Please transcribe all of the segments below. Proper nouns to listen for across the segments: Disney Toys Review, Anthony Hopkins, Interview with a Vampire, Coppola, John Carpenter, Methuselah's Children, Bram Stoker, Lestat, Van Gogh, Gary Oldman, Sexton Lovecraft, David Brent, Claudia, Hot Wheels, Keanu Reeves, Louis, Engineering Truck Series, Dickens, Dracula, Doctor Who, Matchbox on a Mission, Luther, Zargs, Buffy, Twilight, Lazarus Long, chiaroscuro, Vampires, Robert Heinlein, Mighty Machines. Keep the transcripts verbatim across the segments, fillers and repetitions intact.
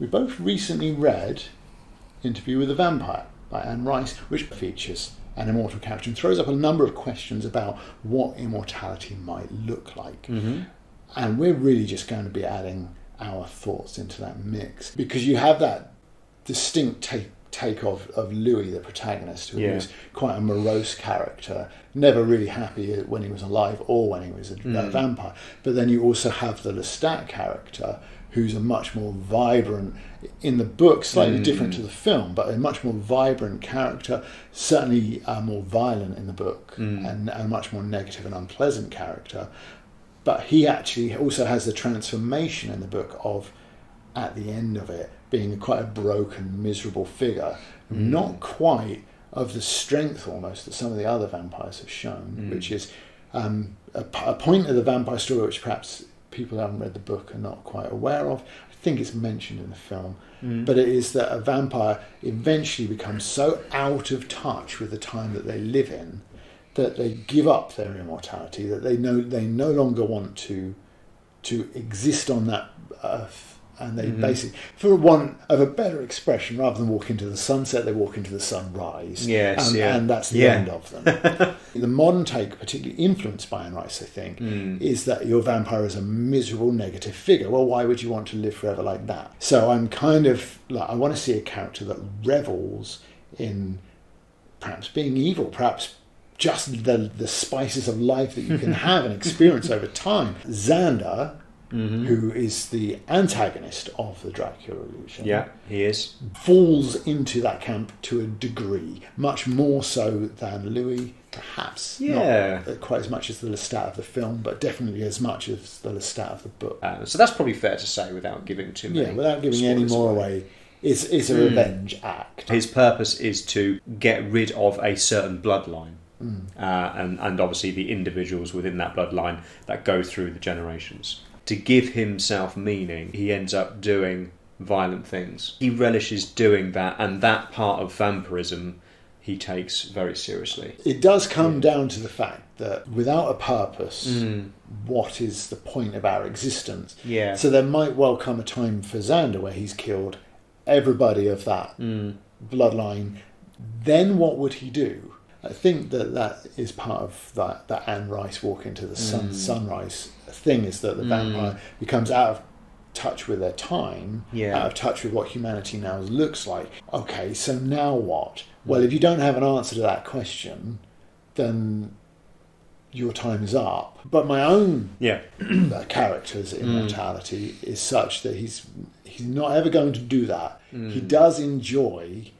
We both recently read Interview with a Vampire by Anne Rice, which features an immortal character and throws up a number of questions about what immortality might look like. Mm-hmm. And we're really just going to be adding our thoughts into that mix, because you have that distinct take take of, of Louis, the protagonist, who yeah. was quite a morose character, never really happy when he was alive or when he was a, mm. a vampire. But then you also have the Lestat character, who's a much more vibrant, in the book slightly mm. different to the film, but a much more vibrant character, certainly uh, more violent in the book, mm. and a much more negative and unpleasant character. But he actually also has the transformation in the book of, at the end of it, being quite a broken, miserable figure, mm. not quite of the strength almost that some of the other vampires have shown, mm. which is um, a, a point of the vampire story which perhaps people who haven't read the book are not quite aware of. I think it's mentioned in the film, mm. but it is that a vampire eventually becomes so out of touch with the time that they live in that they give up their immortality, that they know they no longer want to to exist on that earth, and they mm-hmm. basically, for want of a better expression, rather than walk into the sunset, they walk into the sunrise. Yes, and, yeah. and that's the yeah. end of them. The modern take, particularly influenced by Anne Rice, I think, mm. is that your vampire is a miserable, negative figure. Well, why would you want to live forever like that? So I'm kind of like, I want to see a character that revels in perhaps being evil, perhaps just the the spices of life that you can have and experience over time. Xander, mm-hmm. who is the antagonist of the Dracula illusion, yeah, he is, falls into that camp to a degree, much more so than Louis, perhaps yeah. not quite as much as the Lestat of the film, but definitely as much as the Lestat of the book. Uh, so that's probably fair to say without giving too many. Yeah, without giving any more away. away. It's, it's a mm. revenge act. His purpose is to get rid of a certain bloodline. Mm. Uh, and, and obviously the individuals within that bloodline that go through the generations. To give himself meaning, he ends up doing violent things. He relishes doing that, and that part of vampirism he takes very seriously. It does come yeah. down to the fact that without a purpose, mm. what is the point of our existence? Yeah. So there might well come a time for Xander where he's killed everybody of that mm. bloodline. Then what would he do? I think that that is part of that, that Anne Rice walk into the sun, mm. sunrise thing, is that the mm. vampire becomes out of touch with their time, yeah. out of touch with what humanity now looks like. Okay, so now what? Well, if you don't have an answer to that question, then your time is up. But my own yeah. character's immortality mm. is such that he's, he's not ever going to do that. Mm. He does enjoy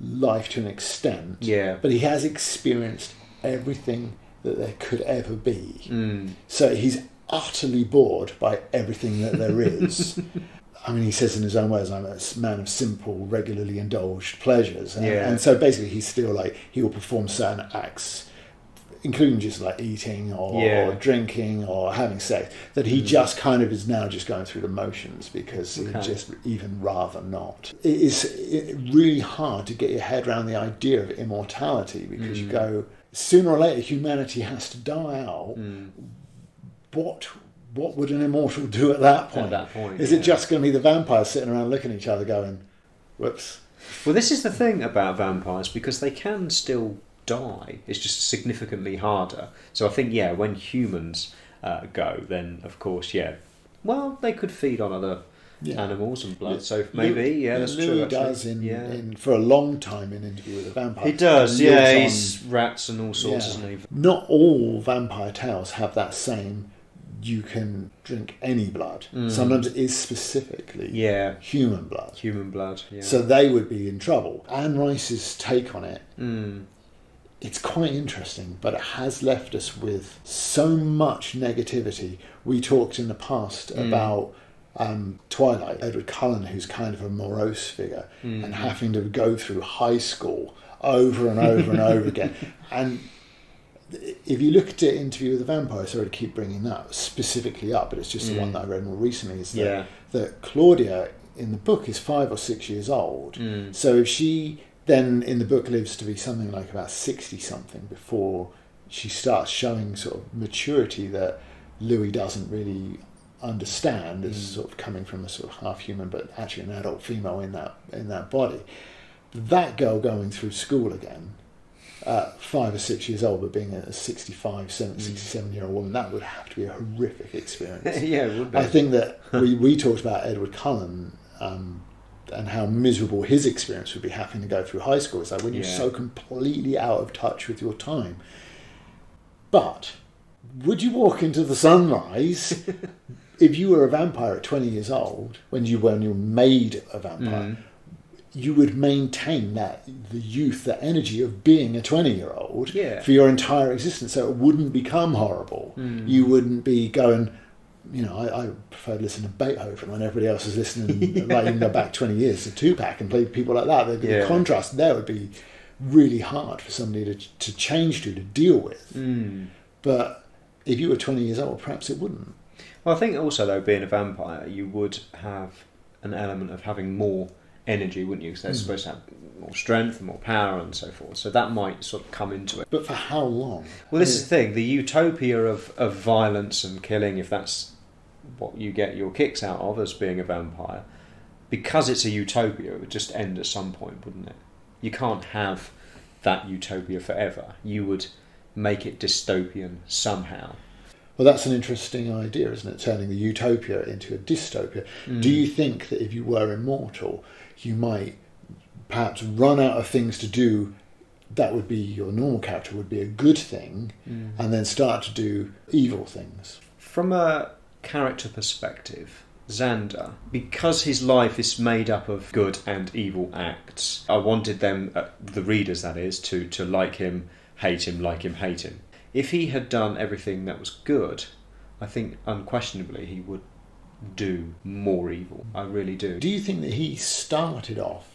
life to an extent, yeah. but he has experienced everything that there could ever be. Mm. So he's utterly bored by everything that there is. I mean, he says in his own words, I'm a man of simple, regularly indulged pleasures. And, yeah. and so basically he's still like, he will perform certain acts, including just like eating or, yeah. or drinking or having sex, that he mm. just kind of is now just going through the motions because okay. he'd just even rather not. It is really hard to get your head around the idea of immortality, because mm. you go, sooner or later humanity has to die out. Mm. What what would an immortal do at that point? At that point is yeah. it just going to be the vampires sitting around looking at each other going, whoops? Well, this is the thing about vampires, because they can still die. It's just significantly harder. So I think, yeah, when humans uh, go, then of course, yeah, well, they could feed on other yeah. animals and blood. Yeah. So maybe, yeah, that's Louis true. He does in, yeah. in for a long time in Interview with a Vampire. He does, he yeah. He's on rats and all sorts, yeah. isn't he? Not all vampire tales have that same. You can drink any blood. Mm. Sometimes it is specifically yeah. human blood. Human blood. Yeah. So they would be in trouble. Anne Rice's take on it. Mm. It's quite interesting, but it has left us with so much negativity. We talked in the past mm. about um, Twilight, Edward Cullen, who's kind of a morose figure, mm. and having to go through high school over and over and over again. And if you looked at Interview with a Vampire, so I'd keep bringing that specifically up, but it's just mm. the one that I read more recently, is that, yeah. that Claudia in the book is five or six years old. Mm. So if she then in the book lives to be something like about sixty something before she starts showing sort of maturity that Louis doesn't really understand as mm. sort of coming from a sort of half human, but actually an adult female in that in that body. That girl going through school again, uh, five or six years old, but being a sixty-five, sixty-seven year old woman, that would have to be a horrific experience. Yeah, it would be. I think that we we talked about Edward Cullen. Um, and how miserable his experience would be having to go through high school. It's like when yeah. you're so completely out of touch with your time. But would you walk into the sunrise if you were a vampire at twenty years old, when you, when you were made a vampire, mm. you would maintain that the youth, the energy of being a twenty-year-old yeah. for your entire existence, so it wouldn't become horrible. Mm. You wouldn't be going... You know, I, I prefer to listen to Beethoven when everybody else is listening, yeah. like in the back twenty years to Tupac and play people like that. The yeah. contrast there would be really hard for somebody to to change to, to deal with. Mm. But if you were twenty years old, perhaps it wouldn't. Well, I think also though, being a vampire, you would have an element of having more energy, wouldn't you? Because they're mm. supposed to have more strength and more power and so forth. So that might sort of come into it. But for how long? Well, this I mean, is the thing: the utopia of of violence and killing, if that's what you get your kicks out of as being a vampire, because it's a utopia, it would just end at some point, wouldn't it? You can't have that utopia forever. You would make it dystopian somehow. Well, that's an interesting idea, isn't it? Turning the utopia into a dystopia. Mm. Do you think that if you were immortal, you might perhaps run out of things to do that would be your normal character, would be a good thing, mm. and then start to do evil things? From a character perspective, Xander, because his life is made up of good and evil acts, I wanted them, uh, the readers that is, to, to like him, hate him, like him, hate him. If he had done everything that was good, I think unquestionably he would do more evil. I really do. Do you think that he started off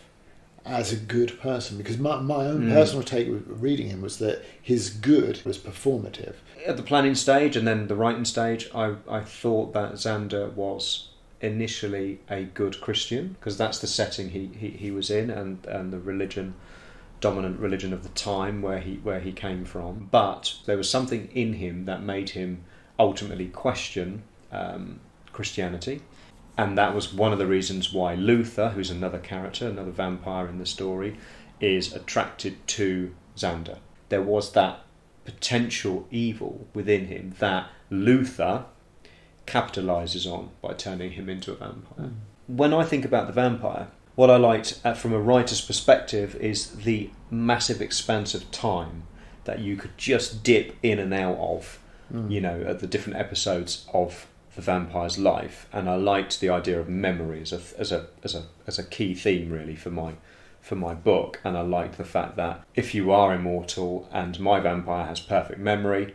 as a good person? Because my, my own mm. personal take with reading him was that his good was performative. At the planning stage and then the writing stage, I, I thought that Xander was initially a good Christian, because that's the setting he, he, he was in, and, and the religion, dominant religion of the time where he, where he came from. But there was something in him that made him ultimately question um, Christianity. And that was one of the reasons why Luther, who's another character, another vampire in the story, is attracted to Xander. There was that potential evil within him that Luther capitalises on by turning him into a vampire. Mm. When I think about the vampire, what I liked uh, from a writer's perspective is the massive expanse of time that you could just dip in and out of, mm. you know, at the different episodes of the vampire's life. And I liked the idea of memory as a as a as a as a key theme really for my for my book. And I liked the fact that if you are immortal and my vampire has perfect memory,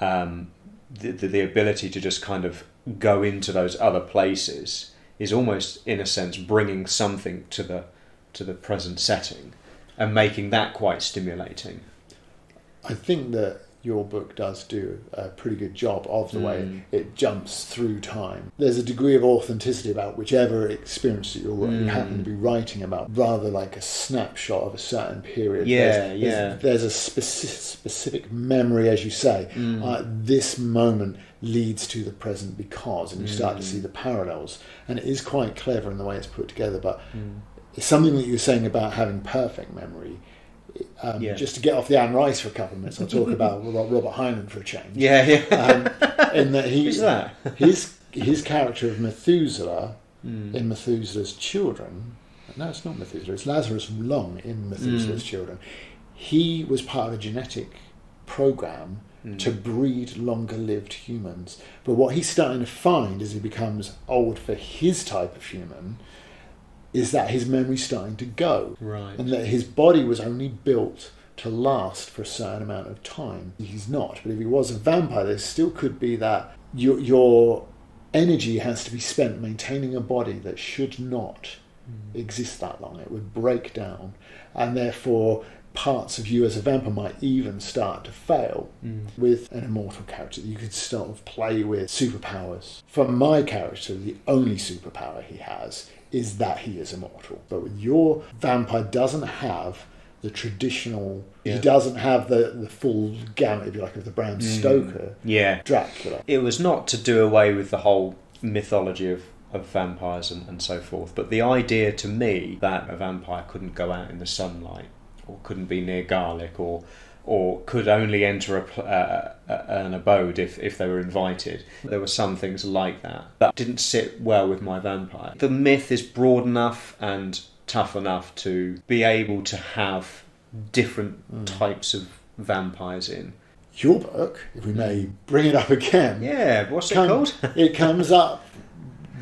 um, the, the the ability to just kind of go into those other places is almost in a sense bringing something to the to the present setting and making that quite stimulating. I think that your book does do a pretty good job of the mm. way it jumps through time. There's a degree of authenticity about whichever experience that you're, mm. you happen to be writing about, rather like a snapshot of a certain period. Yeah, there's, yeah. There's, there's a specific, specific memory, as you say. Mm. Uh, this moment leads to the present because, and you mm. start to see the parallels. And it is quite clever in the way it's put together, but mm. it's something that you're saying about having perfect memory. Um, yeah. Just to get off the Anne Rice for a couple of minutes, I'll talk about Robert Heinlein for a change. Yeah, yeah. Um, in that he, Who's that? his his character of Methuselah mm. in Methuselah's Children. No, it's not Methuselah. It's Lazarus Long in Methuselah's mm. Children. He was part of a genetic program mm. to breed longer-lived humans. But what he's starting to find as he becomes old for his type of human is that his memory's starting to go. Right. And that his body was only built to last for a certain amount of time. He's not, but if he was a vampire, there still could be that your, your energy has to be spent maintaining a body that should not mm. exist that long. It would break down, and therefore parts of you as a vampire might even start to fail. Mm. With an immortal character, you could sort of play with superpowers. For my character, the only superpower he has is that he is immortal. But with your vampire, doesn't have the traditional... Yeah. He doesn't have the, the full gamut, if you like, of the Bram Stoker mm. yeah. Dracula. It was not to do away with the whole mythology of, of vampires and, and so forth. But the idea to me that a vampire couldn't go out in the sunlight or couldn't be near garlic or or could only enter a, uh, an abode if, if they were invited. There were some things like that that didn't sit well with my vampire. The myth is broad enough and tough enough to be able to have different mm. types of vampires in. Your book, if we may bring it up again. Yeah, what's come, it called? It comes up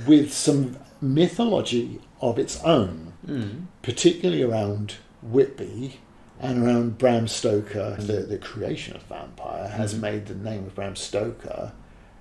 with some mythology of its own, mm. particularly around Whitby and around Bram Stoker. The, the creation of vampire has mm. made the name of Bram Stoker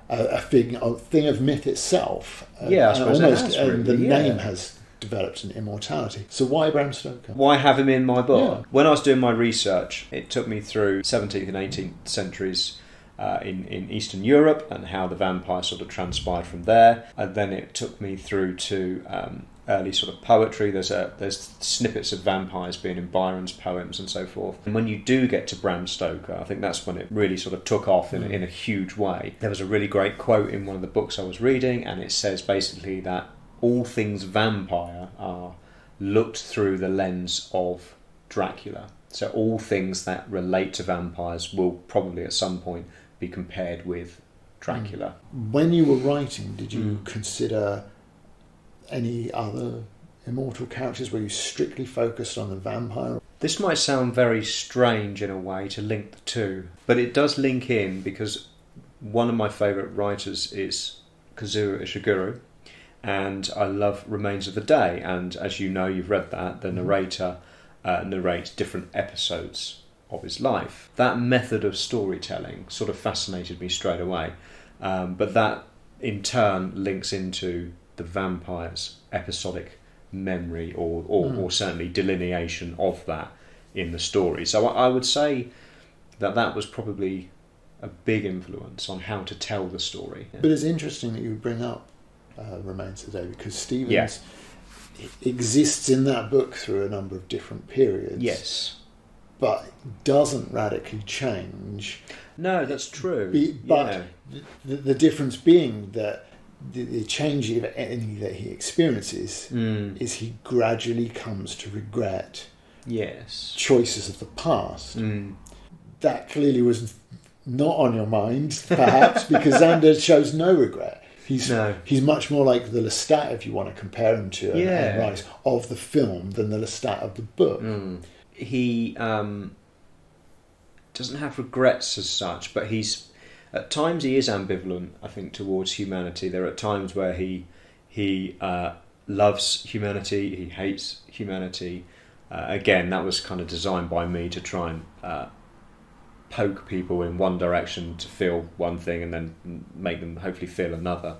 a, a, thing, a thing of myth itself. And, yeah, I suppose almost, it has, really, and the yeah. name has developed an immortality. So why Bram Stoker? Why have him in my book? Yeah. When I was doing my research, it took me through seventeenth and eighteenth centuries uh, in, in Eastern Europe and how the vampire sort of transpired from there. And then it took me through to... Um, early sort of poetry. There's a there's snippets of vampires being in Byron's poems and so forth. And when you do get to Bram Stoker, I think that's when it really sort of took off in, mm. in a huge way. There was a really great quote in one of the books I was reading, and it says basically that all things vampire are looked through the lens of Dracula. So all things that relate to vampires will probably at some point be compared with Dracula. When you were writing, did you mm. consider any other immortal characters? Were you strictly focused on the vampire? This might sound very strange in a way to link the two, but it does link in because one of my favourite writers is Kazuo Ishiguro, and I love Remains of the Day, and as you know, you've read that, the narrator uh, narrates different episodes of his life. That method of storytelling sort of fascinated me straight away, um, but that in turn links into the vampire's episodic memory or, or, mm. or certainly delineation of that in the story. So I, I would say that that was probably a big influence on how to tell the story. Yeah. But it's interesting that you bring up uh, Remains of the Day, because Stevens yeah. exists in that book through a number of different periods. Yes. But doesn't radically change. No, that's true. Be, but yeah. the, the difference being that The, the change of any that he experiences mm. is he gradually comes to regret yes. choices of the past. Mm. That clearly was not on your mind, perhaps, because Xander shows no regret. He's no. he's much more like the Lestat, if you want to compare him to yeah. Anne Rice, of the film than the Lestat of the book. Mm. He um, doesn't have regrets as such, but he's... At times he is ambivalent, I think, towards humanity. There are times where he he uh, loves humanity, he hates humanity. Uh, again, that was kind of designed by me to try and uh, poke people in one direction to feel one thing and then make them hopefully feel another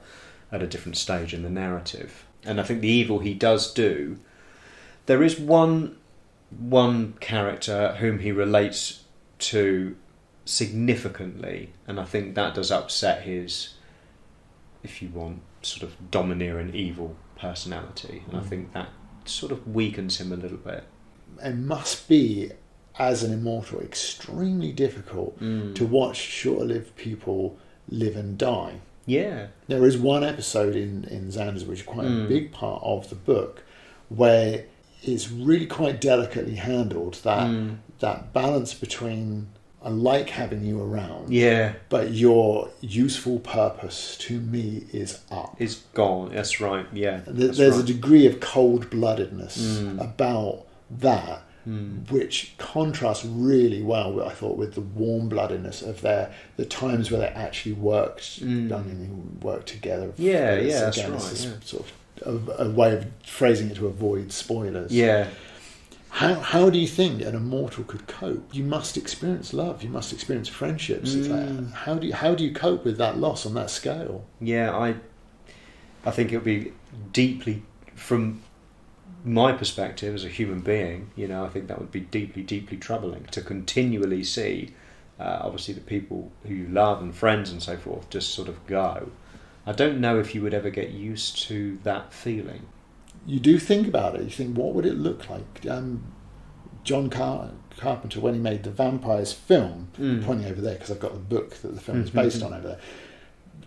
at a different stage in the narrative. And I think the evil he does do, there is one one character whom he relates to significantly, and I think that does upset his, if you want, sort of domineering evil personality, and mm. I think that sort of weakens him a little bit. It must be, as an immortal, extremely difficult mm. to watch short-lived people live and die. Yeah. There is one episode in, in Xander's, which is quite mm. a big part of the book, where it's really quite delicately handled, that mm. that balance between... I like having you around. Yeah. But your useful purpose to me is up. It's gone. That's right. Yeah. That's There's right. a degree of cold-bloodedness mm. about that, mm. which contrasts really well, I thought, with the warm-bloodedness of their the times where they actually worked, mm. done and worked together. Yeah. Yeah. That's again, right. This yeah. sort of a, a way of phrasing it to avoid spoilers. Yeah. How, how do you think an immortal could cope? You must experience love. You must experience friendships. Mm. Like, how do you, how do you cope with that loss on that scale? Yeah, I I think it would be deeply, from my perspective as a human being, you know, I think that would be deeply, deeply troubling to continually see, uh, obviously, the people who you love and friends and so forth just sort of go. I don't know if you would ever get used to that feeling. You do think about it. You think, what would it look like? Um, John Car Carpenter, when he made the Vampires film, mm. pointing over there because I've got the book that the film mm -hmm. is based on over there,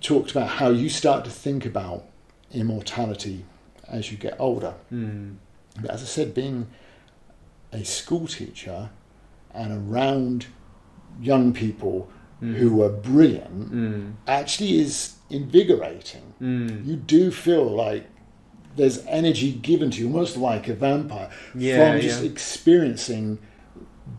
talked about how you start to think about immortality as you get older. Mm. But as I said, being a school teacher and around young people mm. who are brilliant mm. actually is invigorating. Mm. You do feel like there's energy given to you, almost like a vampire, yeah, from just yeah. experiencing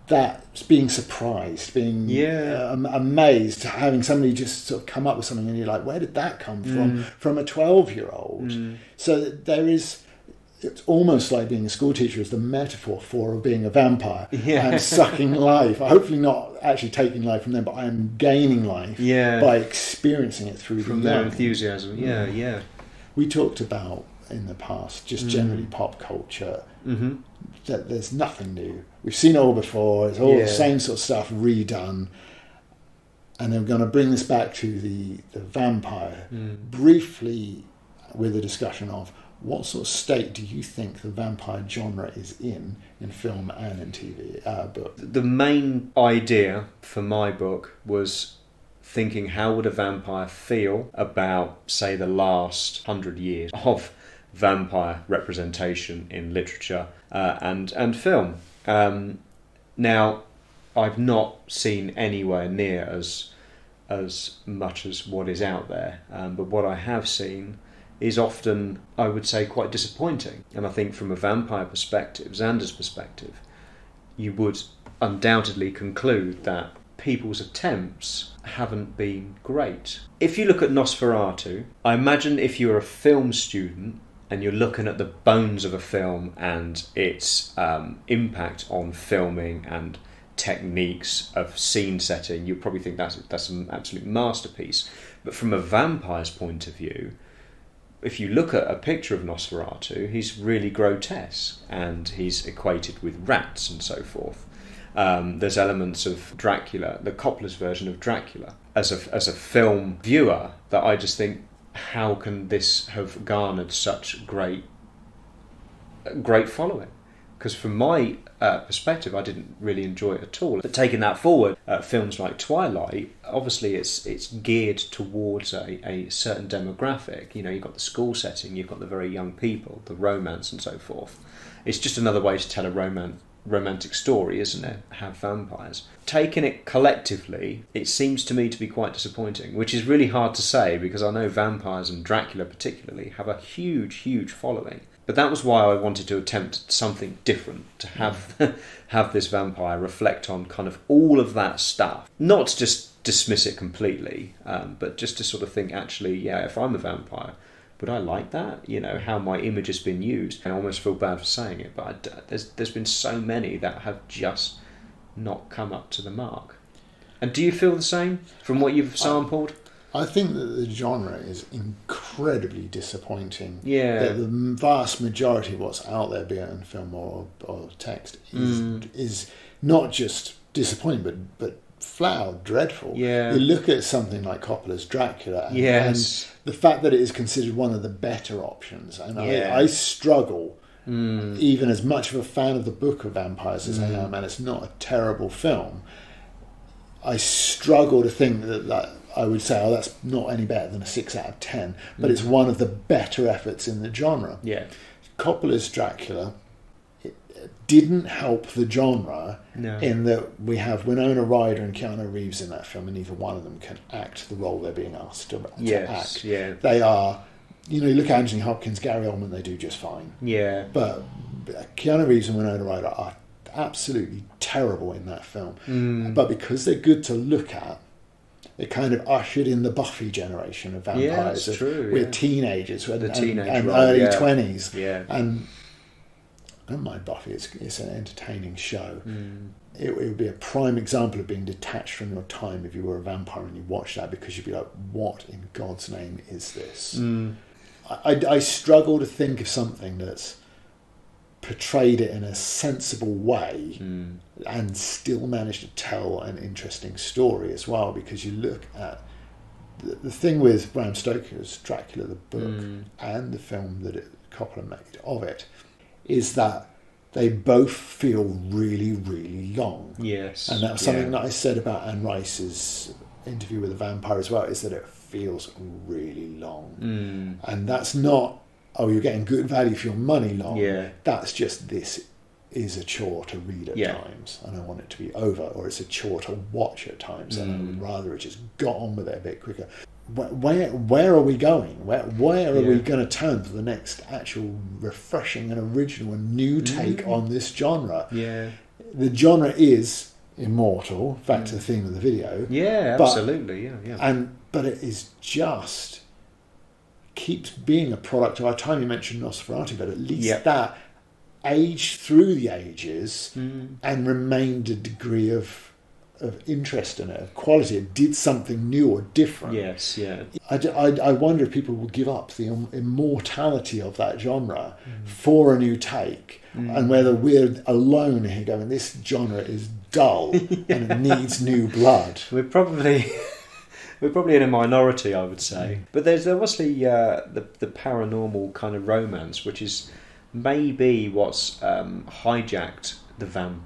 that, being surprised, being yeah. um, amazed, having somebody just sort of come up with something and you're like, where did that come from? Mm. From a twelve-year-old. Mm. So there is... It's almost like being a school teacher is the metaphor for being a vampire yeah. and sucking life. Hopefully not actually taking life from them, but I am gaining life yeah. by experiencing it through from the their young. enthusiasm. Yeah, yeah. We talked about in the past, just mm. generally pop culture, mm-hmm. that there's nothing new. We've seen it all before. It's all yeah. the same sort of stuff redone. And then we're going to bring this back to the, the vampire mm. briefly with a discussion of what sort of state do you think the vampire genre is in, in film and in T V, uh, book? The main idea for my book was thinking how would a vampire feel about, say, the last hundred years of vampire representation in literature uh, and, and film. Um, now, I've not seen anywhere near as, as much as what is out there, um, but what I have seen is often, I would say, quite disappointing. And I think from a vampire perspective, Xander's perspective, you would undoubtedly conclude that people's attempts haven't been great. If you look at Nosferatu, I imagine if you're a film student and you're looking at the bones of a film and its um, impact on filming and techniques of scene setting, you probably think that's, that's an absolute masterpiece. But from a vampire's point of view, if you look at a picture of Nosferatu, he's really grotesque and he's equated with rats and so forth. Um, there's elements of Dracula, the Coppola's version of Dracula, as a, as a film viewer that I just think, how can this have garnered such great, great following? Because from my uh, perspective, I didn't really enjoy it at all. But taking that forward, uh, films like Twilight, obviously it's it's geared towards a, a certain demographic. You know, you've got the school setting, you've got the very young people, the romance and so forth. It's just another way to tell a romance, romantic story, isn't it? Have vampires. Taking it collectively, it seems to me to be quite disappointing, which is really hard to say because I know vampires and Dracula particularly have a huge, huge following. But that was why I wanted to attempt something different, to have have this vampire reflect on kind of all of that stuff. Not to just dismiss it completely, um, but just to sort of think, actually, yeah, if I'm a vampire, would I like that? You know, how my image has been used. I almost feel bad for saying it, but I, there's, there's been so many that have just not come up to the mark. And do you feel the same from what you've sampled? I think that the genre is incredibly disappointing. Yeah. That the vast majority of what's out there, be it in film or, or text, is, mm. is not just disappointing, but, but flat out dreadful. Yeah. You look at something like Coppola's Dracula and, yes. and the fact that it is considered one of the better options. And yeah. I, I struggle, mm. even as much of a fan of the book of vampires as mm. I am, and it's not a terrible film, I struggle to think that that... I would say, oh, that's not any better than a six out of ten, but mm. it's one of the better efforts in the genre. Yeah. Coppola's Dracula it, it didn't help the genre no. in that we have Winona Ryder and Keanu Reeves in that film, and neither one of them can act the role they're being asked to, yes, to act. Yeah. They are, you know, you look at Anthony Hopkins, Gary Oldman, they do just fine. Yeah. But Keanu Reeves and Winona Ryder are absolutely terrible in that film. Mm. But because they're good to look at, it kind of ushered in the Buffy generation of vampires. Yeah, of, true. We're yeah. teenagers, we're the and, teenage and role, early twenties. Yeah. yeah, and I don't mind Buffy. It's, it's an entertaining show. Mm. It, it would be a prime example of being detached from your time if you were a vampire and you watched that, because you'd be like, "What in God's name is this?" Mm. I, I, I struggle to think of something that's portrayed it in a sensible way mm. and still managed to tell an interesting story as well, because you look at the, the thing with Bram Stoker's Dracula, the book, mm. and the film that it, Coppola made of it, is that they both feel really, really long. Yes. And that was something yeah. that I said about Anne Rice's Interview with a Vampire as well, is that it feels really long. Mm. And that's not, oh, you're getting good value for your money long. Yeah. That's just, this is a chore to read at yeah. times, and I want it to be over, or it's a chore to watch at times, and mm. I would rather it just got on with it a bit quicker. Where where, where are we going? Where where are yeah. we going to turn for the next actual refreshing and original and new take mm. on this genre? Yeah, the genre is immortal. Back mm. to the theme of the video. Yeah, but, absolutely. Yeah, yeah. And but it is just keeps being a product of our time. You mentioned Nosferatu, but at least yep. that aged through the ages mm. and remained a degree of of interest in it, of quality. It did something new or different. Yes, yeah. I, I, I wonder if people will give up the immortality of that genre mm. for a new take, mm. and whether we're alone here going, this genre is dull yeah. and it needs new blood. We're probably... We're probably in a minority, I would say. Mm. But there's obviously uh, the, the paranormal kind of romance, which is maybe what's um, hijacked the vampire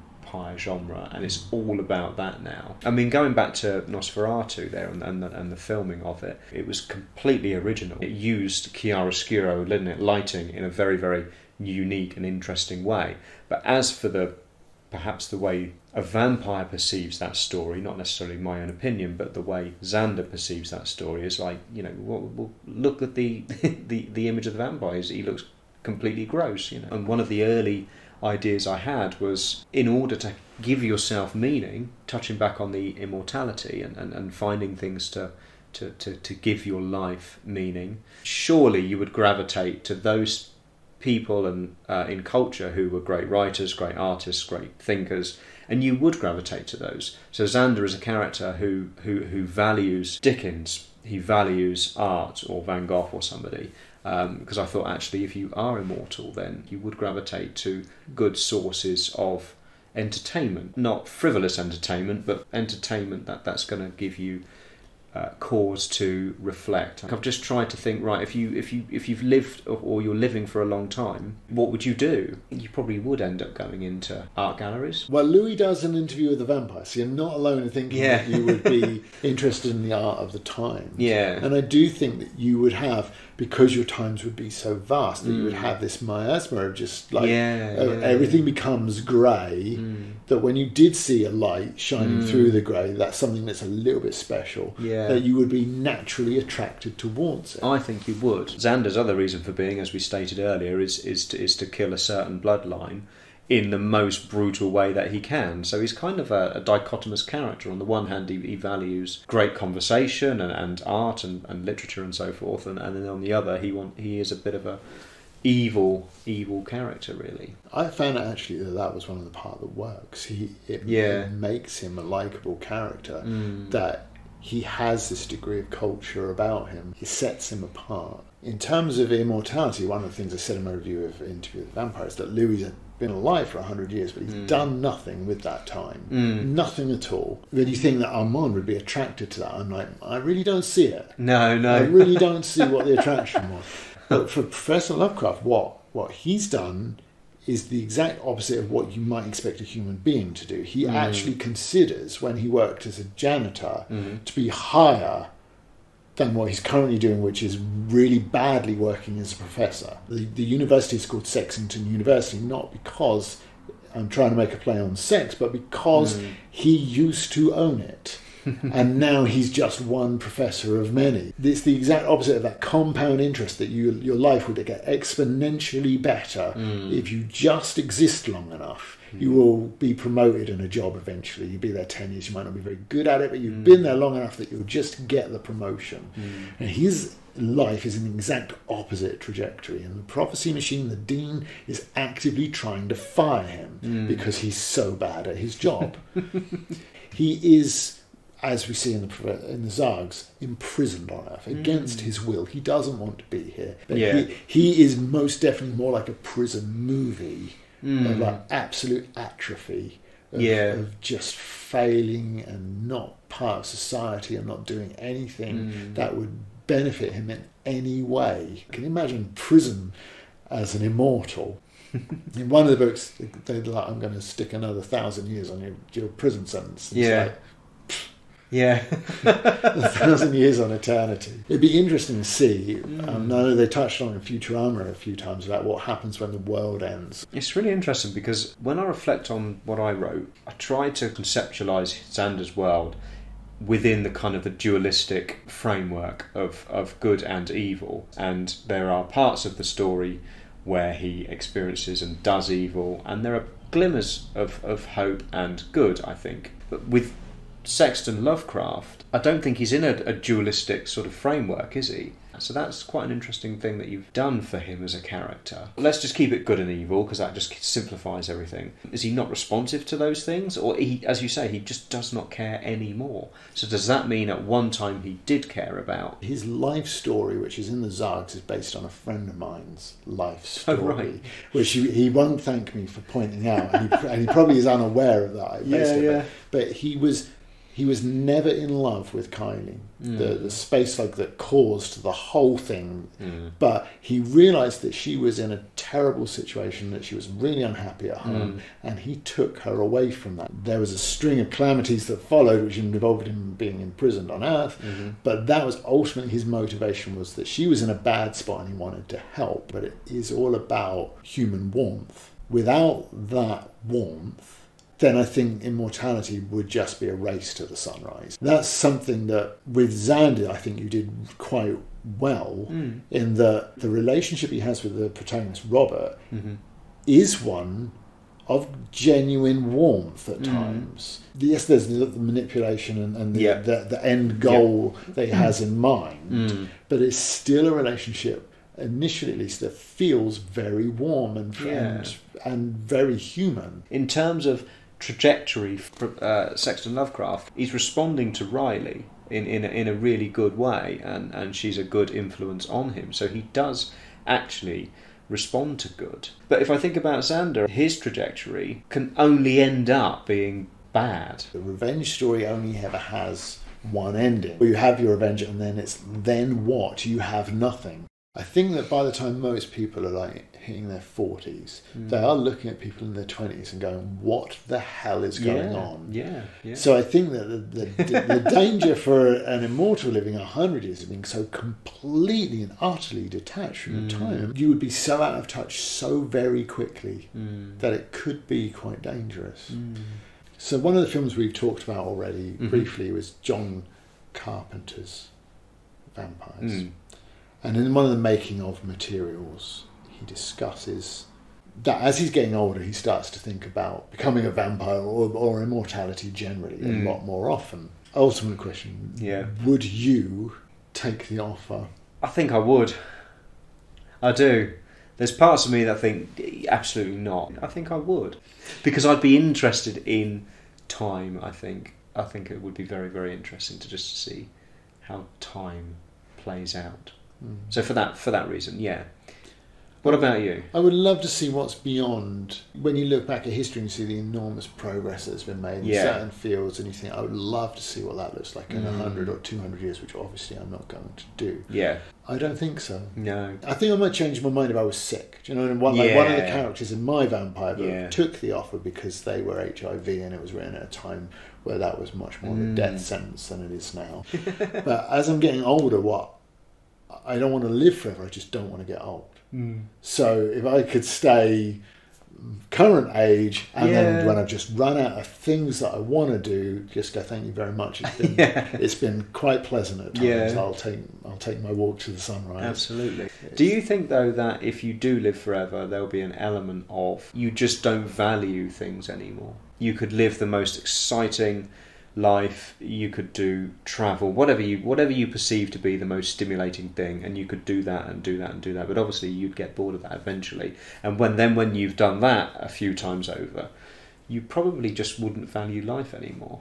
genre, and it's all about that now. I mean, going back to Nosferatu there and, and, the, and the filming of it, it was completely original. It used chiaroscuro, didn't it, lighting in a very, very unique and interesting way. But as for the perhaps the way a vampire perceives that story, not necessarily my own opinion, but the way Xander perceives that story is like, you know, well, well, look at the, the the image of the vampire. He looks completely gross, you know. And one of the early ideas I had was, in order to give yourself meaning, touching back on the immortality and, and, and finding things to, to, to, to give your life meaning, surely you would gravitate to those people and uh, in culture who were great writers, great artists, great thinkers, and you would gravitate to those. So Xander is a character who, who, who values Dickens, he values art or Van Gogh or somebody, um, because I thought actually if you are immortal then you would gravitate to good sources of entertainment, not frivolous entertainment, but entertainment that, that's going to give you Uh, cause to reflect. I've just tried to think, right, if you if you if you've lived or you're living for a long time, what would you do? You probably would end up going into art galleries. Well, Louis does an Interview with a Vampire, so you're not alone in thinking yeah. that you would be interested in the art of the time. Yeah. And I do think that you would have, because your times would be so vast, that mm. you would have this miasma of just like yeah, uh, yeah, everything yeah. becomes grey. Mm. That when you did see a light shining mm. through the grey, that's something that's a little bit special. Yeah. That you would be naturally attracted towards it. I think you would. Xander's other reason for being, as we stated earlier, is is to, is to kill a certain bloodline in the most brutal way that he can. So he's kind of a, a dichotomous character. On the one hand, he, he values great conversation and, and art and, and literature and so forth, and, and then on the other, he want, he is a bit of a evil, evil character, really. I found out actually that that was one of the part that works. He it yeah. makes him a likeable character mm. that. He has this degree of culture about him. It sets him apart. In terms of immortality, one of the things I said in my review of Interview with the Vampire is that Louis has been alive for a hundred years, but he's mm. done nothing with that time. Mm. Nothing at all. When you think that Armand would be attracted to that, I'm like, I really don't see it. No, no. I really don't see what the attraction was. But for Professor Lovecraft, what, what he's done is the exact opposite of what you might expect a human being to do. He mm. actually considers, when he worked as a janitor, mm. to be higher than what he's currently doing, which is really badly working as a professor. The, the university is called Sexton University, not because I'm trying to make a play on sex, but because mm. he used to own it. And now he's just one professor of many. It's the exact opposite of that compound interest that you, your life would get exponentially better mm. if you just exist long enough. Mm. You will be promoted in a job eventually. You'll be there ten years. You might not be very good at it, but you've mm. been there long enough that you'll just get the promotion. Mm. And his life is in the exact opposite trajectory. And the prophecy machine, the dean, is actively trying to fire him mm. because he's so bad at his job. He is... as we see in the in the Zargs, imprisoned on Earth against mm. his will. He doesn't want to be here. But yeah. he, he is most definitely more like a prison movie, mm. of like absolute atrophy, of, yeah. of just failing and not part of society and not doing anything mm. that would benefit him in any way. Can you imagine prison as an immortal? In one of the books, they're like, I'm going to stick another thousand years on your, your prison sentence. It's yeah. Like, Yeah. A thousand years on eternity. It'd be interesting to see. Mm. Um, I know they touched on in Futurama a few times about what happens when the world ends. It's really interesting because when I reflect on what I wrote, I try to conceptualise Xander's world within the kind of a dualistic framework of, of good and evil. And there are parts of the story where he experiences and does evil, and there are glimmers of, of hope and good, I think. But with Sexton Lovecraft, I don't think he's in a, a dualistic sort of framework, is he? So that's quite an interesting thing that you've done for him as a character. Let's just keep it good and evil, because that just simplifies everything. Is he not responsive to those things? Or, he, as you say, he just does not care anymore. So does that mean at one time he did care about... His life story, which is in the Zargs, is based on a friend of mine's life story. Oh, right. Which he, he won't thank me for pointing out, and he, and he probably is unaware of that. Yeah, yeah. But, but he was... He was never in love with Kylie, mm. the, the space slug that caused the whole thing. Mm. But he realised that she was in a terrible situation, that she was really unhappy at home, mm. and he took her away from that. There was a string of calamities that followed, which involved him being imprisoned on Earth, mm-hmm. but that was ultimately his motivation, was that she was in a bad spot and he wanted to help. But it is all about human warmth. Without that warmth, then I think immortality would just be a race to the sunrise. That's something that with Xander I think you did quite well, mm. in that the relationship he has with the protagonist Robert mm-hmm. is one of genuine warmth at mm. times. Yes, there's the manipulation and, and the, yeah. the, the end goal yeah. that he has in mind, mm. but it's still a relationship, initially at least, that feels very warm and, yeah. and, and very human. In terms of trajectory for uh, Sexton Lovecraft, he's responding to Riley in, in, a, in a really good way, and, and she's a good influence on him, so he does actually respond to good. But if I think about Xander, his trajectory can only end up being bad. The revenge story only ever has one ending, where you have your revenge and then it's then what? You have nothing. I think that by the time most people are like hitting their forties, mm. they are looking at people in their twenties and going, what the hell is going yeah, on? Yeah, yeah. So I think that the, the, the danger for an immortal living a hundred years of being so completely and utterly detached from mm. your time, you would be so out of touch so very quickly mm. that it could be quite dangerous. Mm. So one of the films we've talked about already mm-hmm. briefly was John Carpenter's Vampires. Mm. And in one of the making of materials, he discusses that as he's getting older, he starts to think about becoming a vampire or, or immortality generally mm. a lot more often. Ultimate question, yeah. would you take the offer? I think I would. I do. There's parts of me that think, absolutely not. I think I would. Because I'd be interested in time, I think. I think it would be very, very interesting to just see how time plays out. So for that for that reason, yeah. What about you? I would love to see what's beyond. When you look back at history and you see the enormous progress that's been made in yeah. certain fields, and you think, I would love to see what that looks like mm. in a hundred or two hundred years, which obviously I'm not going to do. Yeah. I don't think so. No. I think I might change my mind if I was sick. Do you know what I mean? One, yeah. like one of the characters in my vampire book yeah. took the offer because they were H I V, and it was written at a time where that was much more mm. of a death sentence than it is now. But as I'm getting older, what? I don't want to live forever, I just don't want to get old. Mm. So if I could stay current age, and yeah. then when I've just run out of things that I want to do, just go, thank you very much. It's been, yeah. it's been quite pleasant at times. Yeah. I'll take I'll take my walk to the sunrise. Absolutely. It's... Do you think, though, that if you do live forever, there'll be an element of you just don't value things anymore? You could live the most exciting life, you could do travel, whatever you whatever you perceive to be the most stimulating thing, and you could do that and do that and do that, but obviously you'd get bored of that eventually, and when then when you've done that a few times over, you probably just wouldn't value life anymore.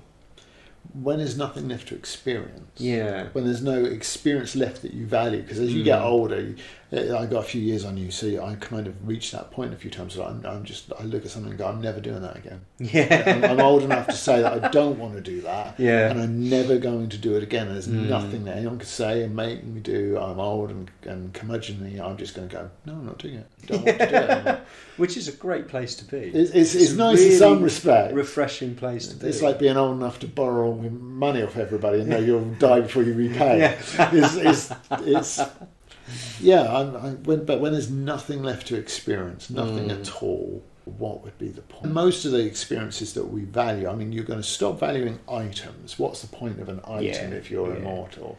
When there's nothing left to experience, yeah, when there's no experience left that you value, because as you mm. get older, I got a few years on you, so I kind of reached that point a few times. That I'm, I'm just, I look at something and go, I'm never doing that again. Yeah, I'm, I'm old enough to say that I don't want to do that. Yeah, and I'm never going to do it again. And there's mm. nothing that anyone could say and make me do. I'm old and and curmudgeonly. I'm just going to go, no, I'm not doing it. I don't want to do it anymore. Which is a great place to be. It's it's, it's, it's nice really in some respect. Refreshing place to be. It's like being old enough to borrow all my money off everybody and know you'll die before you repay. Yeah. It's, it's, it's, yeah, I'm, I, when, but when there's nothing left to experience, nothing mm. at all, what would be the point? Most of the experiences that we value, I mean, you're going to stop valuing items. What's the point of an item yeah. if you're yeah. immortal?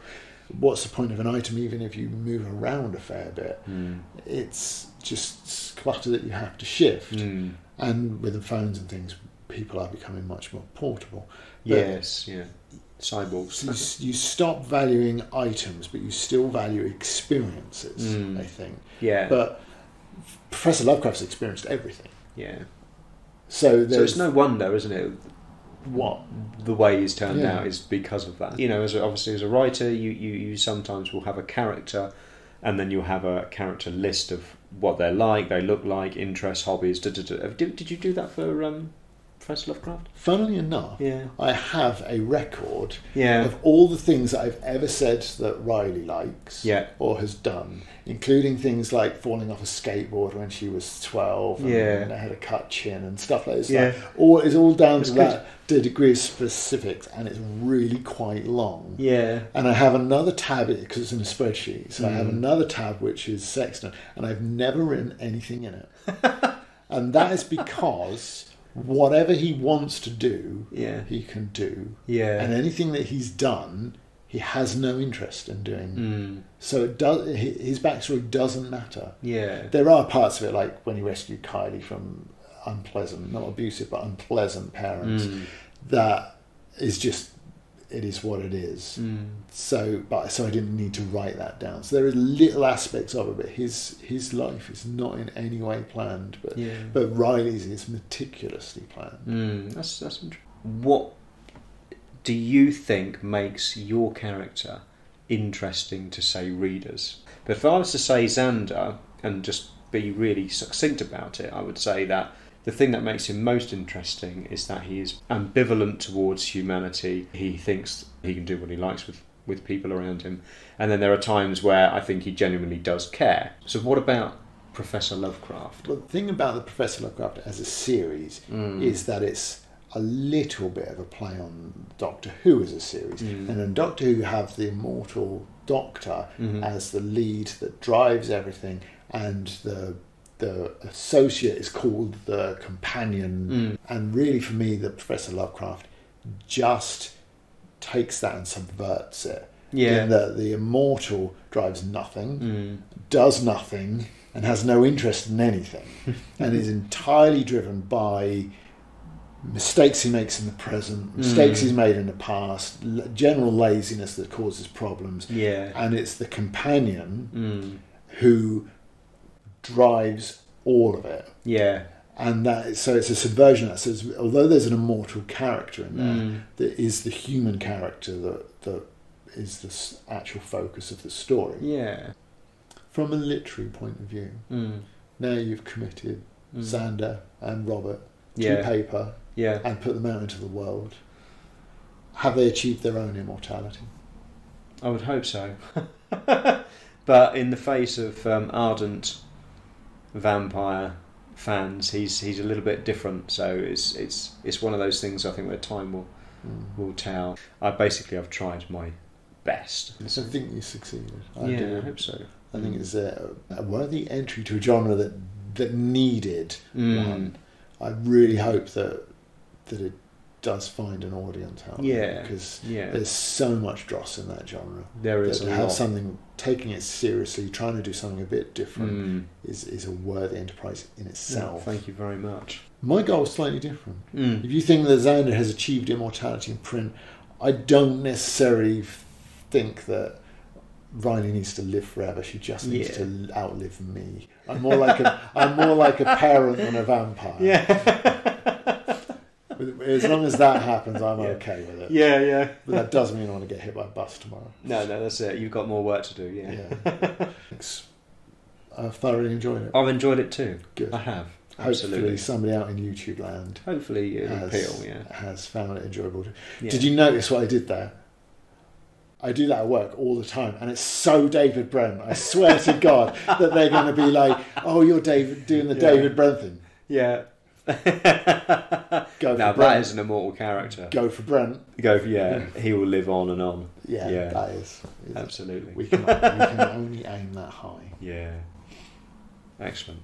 What's the point of an item even if you move around a fair bit? Mm. It's just clutter that you have to shift. Mm. And with the phones and things, people are becoming much more portable. But yes, yeah. Cyborgs. You, you stop valuing items, but you still value experiences, mm. I think. Yeah. But Professor Lovecraft's experienced everything. Yeah. So, so it's no wonder, isn't it, what the way he's turned yeah. out is because of that. You know, as a, obviously as a writer, you, you, you sometimes will have a character, and then you'll have a character list of what they're like, they look like, interests, hobbies. Da, da, da. Did, did you do that for um, Professor Lovecraft? Funnily enough, yeah. I have a record yeah. of all the things that I've ever said that Riley likes yeah. or has done, including things like falling off a skateboard when she was twelve and, yeah. and I had a cut chin and stuff like that. It's, yeah. like, all, it's all down That's to good. that to degree of specifics, and it's really quite long. Yeah. And I have another tab, because it's in a spreadsheet, so mm. I have another tab which is Sexton, and I've never written anything in it. And that is because... whatever he wants to do, yeah. he can do. Yeah. And anything that he's done, he has no interest in doing. Mm. So it does, his backstory doesn't matter. Yeah. There are parts of it, like when he rescued Kylie from unpleasant, not abusive, but unpleasant parents, mm. that is just, it is what it is. Mm. So, but, so I didn't need to write that down. So there are little aspects of it, but his his life is not in any way planned. But yeah. but Riley's is meticulously planned. Mm. That's that's interesting. What do you think makes your character interesting to, say, readers? But if I was to say Xander and just be really succinct about it, I would say that the thing that makes him most interesting is that he is ambivalent towards humanity. He thinks he can do what he likes with, with people around him. And then there are times where I think he genuinely does care. So what about Professor Lovecraft? Well, the thing about the Professor Lovecraft as a series mm. is that it's a little bit of a play on Doctor Who as a series. Mm. And in Doctor Who, you have the immortal Doctor mm-hmm. as the lead that drives everything, and the... the associate is called the companion. Mm. And really, for me, the Professor Lovecraft just takes that and subverts it. Yeah. In that the immortal drives nothing, mm. does nothing, and has no interest in anything, and is entirely driven by mistakes he makes in the present, mistakes mm. he's made in the past, general laziness that causes problems. Yeah. And it's the companion mm. who... drives all of it. Yeah. And that, so it's a subversion that says, although there's an immortal character in there, mm. there is the human character that that is the actual focus of the story. Yeah. From a literary point of view, mm. now you've committed mm. Xander and Robert to yeah. paper yeah. and put them out into the world. Have they achieved their own immortality? I would hope so. But in the face of um, ardent vampire fans, he's he's a little bit different, so it's it's it's one of those things, I think, where time will mm. will tell. I basically I've tried my best. Yes, I think you succeeded. I yeah, do. I hope so. I think it's a, a worthy entry to a genre that that needed mm. one. I really hope that that it does find an audience out yeah, there, because yeah. there's so much dross in that genre. There is that a have lot. Something taking it seriously, trying to do something a bit different mm. is, is a worthy enterprise in itself. Yeah, thank you very much. My goal is slightly different. Mm. If you think that Xander has achieved immortality in print, I don't necessarily think that Riley needs to live forever. She just needs yeah. to outlive me. I'm more like a I'm more like a parent than a vampire. Yeah. As long as that happens, I'm yeah. okay with it. Yeah, yeah. But that doesn't mean I want to get hit by a bus tomorrow. No, no, that's it. You've got more work to do, yeah. yeah. I've thoroughly enjoyed it. I've enjoyed it too. Good. I have. Absolutely. Hopefully somebody out in YouTube land... Hopefully it'll appeal, yeah. ...has found it enjoyable too. Yeah. Did you notice what I did there? I do that at work all the time, and it's so David Brent. I swear to God that they're going to be like, oh, you're David doing the yeah. David Brent thing. Yeah. Go for now, Brent. That is an immortal character. Go for Brent. Go for yeah. He will live on and on. Yeah, yeah. that is, is absolutely. We can, we can only aim that high. Yeah. Excellent.